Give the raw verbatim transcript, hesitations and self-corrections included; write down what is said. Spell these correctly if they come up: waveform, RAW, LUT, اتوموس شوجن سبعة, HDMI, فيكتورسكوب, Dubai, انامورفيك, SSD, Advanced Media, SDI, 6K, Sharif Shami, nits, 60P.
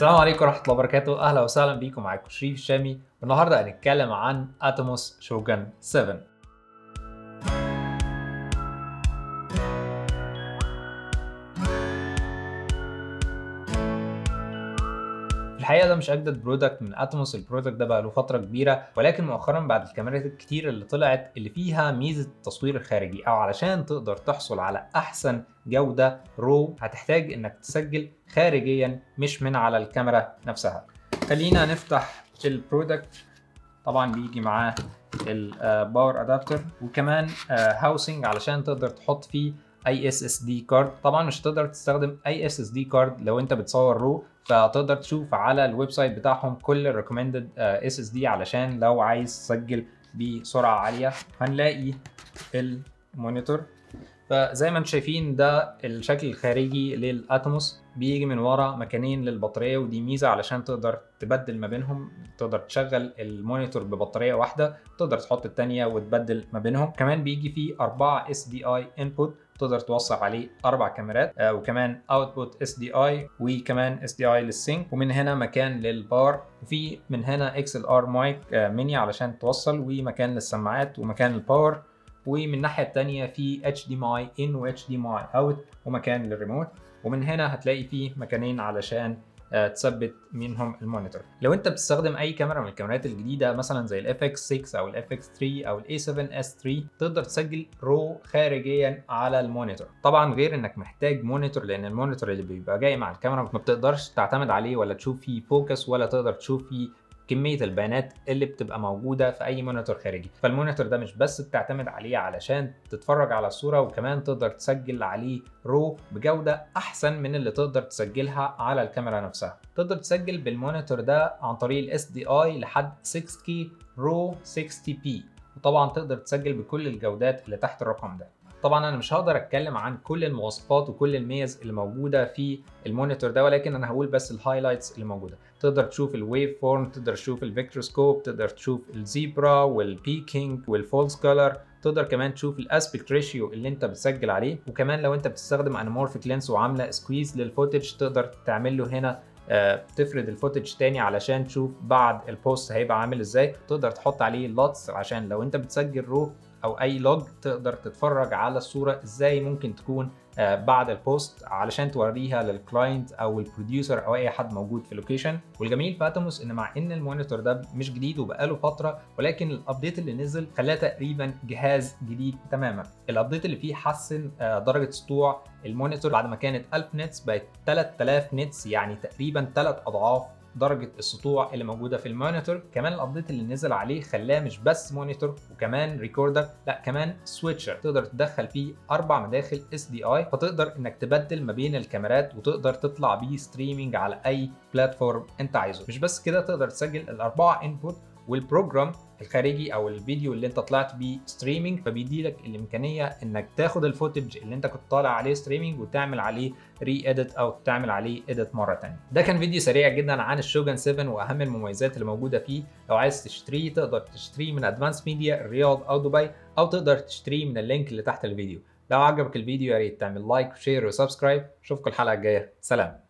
السلام عليكم ورحمه الله وبركاته، اهلا وسهلا بيكم. معاكم شريف شامي، والنهارده هنتكلم عن اتوموس شوجن سبعة. الحقيقه ده مش اجدد برودكت من اتوموس، البرودكت ده بقى له فتره كبيره، ولكن مؤخرا بعد الكاميرات الكتير اللي طلعت اللي فيها ميزه التصوير الخارجي، او علشان تقدر تحصل على احسن جوده رو هتحتاج انك تسجل خارجيا مش من على الكاميرا نفسها. خلينا نفتح البرودكت. طبعا بيجي معاه الباور ادابتر وكمان هاوسنج علشان تقدر تحط فيه اي اس اس دي كارد. طبعا مش هتقدر تستخدم اي اس اس دي كارد لو انت بتصور رو، فتقدر تشوف على الويب سايت بتاعهم كل الريكومندد اس اس دي علشان لو عايز تسجل بسرعه عاليه. هنلاقي المونيتور، فزي ما انتم شايفين ده الشكل الخارجي للاتوموس، بيجي من ورا مكانين للبطاريه، ودي ميزه علشان تقدر تبدل ما بينهم. تقدر تشغل المونيتور ببطاريه واحده، تقدر تحط الثانيه وتبدل ما بينهم. كمان بيجي فيه اربعة اس دي اي انبوت، تقدر توصل عليه اربع كاميرات، آه وكمان اوتبوت اس دي اي، وكمان اس دي اي للسينك، ومن هنا مكان للبار، وفي من هنا اكس ال ار مايك آه ميني علشان توصل، ومكان للسماعات ومكان الباور. ومن الناحيه الثانيه في اتش دي ماي ان واتش دي ماي اوت، ومكان للريموت، ومن هنا هتلاقي فيه مكانين علشان تثبت منهم المونيتور. لو انت بتستخدم اي كاميرا من الكاميرات الجديده مثلا زي ال اف اكس ستة او ال اف اكس ثلاثة او ال ايه سفن اس ثلاثة، تقدر تسجل رو خارجيا على المونيتور. طبعا غير انك محتاج مونيتور، لان المونيتور اللي بيبقى جاي مع الكاميرا ما بتقدرش تعتمد عليه ولا تشوف فيه فوكس، ولا تقدر تشوف فيه كميه البيانات اللي بتبقى موجوده في اي مونيتور خارجي. فالمونيتور ده مش بس بتعتمد عليه علشان تتفرج على الصوره، وكمان تقدر تسجل عليه رو بجوده احسن من اللي تقدر تسجلها على الكاميرا نفسها. تقدر تسجل بالمونيتور ده عن طريق الاس دي اي لحد ستة كيه رو ستين بي، وطبعا تقدر تسجل بكل الجودات اللي تحت الرقم ده. طبعا انا مش هقدر اتكلم عن كل المواصفات وكل الميزة اللي موجوده في المونيتور ده، ولكن انا هقول بس الهايلايتس اللي موجوده. تقدر تشوف الويف فورم، تقدر تشوف الفيكتورسكوب، تقدر تشوف الزيبرا والبيكينج والفولس كولر، تقدر كمان تشوف الاسبكت ريشيو اللي انت بتسجل عليه، وكمان لو انت بتستخدم انامورفيك لينس وعامله سكويز للفوتج تقدر تعمل له هنا آه، تفرد الفوتج تاني علشان تشوف بعد البوست هيبقى عامل ازاي. تقدر تحط عليه لاتس عشان لو انت بتسجل رو او اي لوج تقدر تتفرج على الصوره ازاي ممكن تكون بعد البوست علشان توريها للكلاينت او البروديوسر او اي حد موجود في اللوكيشن. والجميل في اتوموس ان مع ان المونيتور ده مش جديد وبقاله فتره، ولكن الابديت اللي نزل خلاه تقريبا جهاز جديد تماما. الابديت اللي فيه حسن درجه سطوع المونيتور، بعد ما كانت ألف نتس بقت ثلاثة آلاف نتس، يعني تقريبا ثلاث اضعاف درجه السطوع اللي موجوده في المونيتور. كمان الابديت اللي نزل عليه خلاه مش بس مونيتور وكمان ريكوردر، لا كمان سويتشر تقدر تدخل فيه اربع مداخل اس دي اي، فتقدر انك تبدل ما بين الكاميرات وتقدر تطلع بيه ستريمينج على اي بلاتفورم انت عايزه. مش بس كده، تقدر تسجل الاربعه انبوت والبروجرام الخارجي او الفيديو اللي انت طلعت بيه ستريمينج، فبيديلك الامكانيه انك تاخد الفوتج اللي انت كنت طالع عليه ستريمينج وتعمل عليه ري اديت او تعمل عليه اديت مره ثانيه. ده كان فيديو سريع جدا عن الشوجن سبعة واهم المميزات اللي موجوده فيه. لو عايز تشتريه تقدر تشتريه من ادفانس ميديا الرياض او دبي، او تقدر تشتريه من اللينك اللي تحت الفيديو. لو عجبك الفيديو يا ريت تعمل لايك وشير وسبسكرايب. اشوفكم الحلقه الجايه، سلام.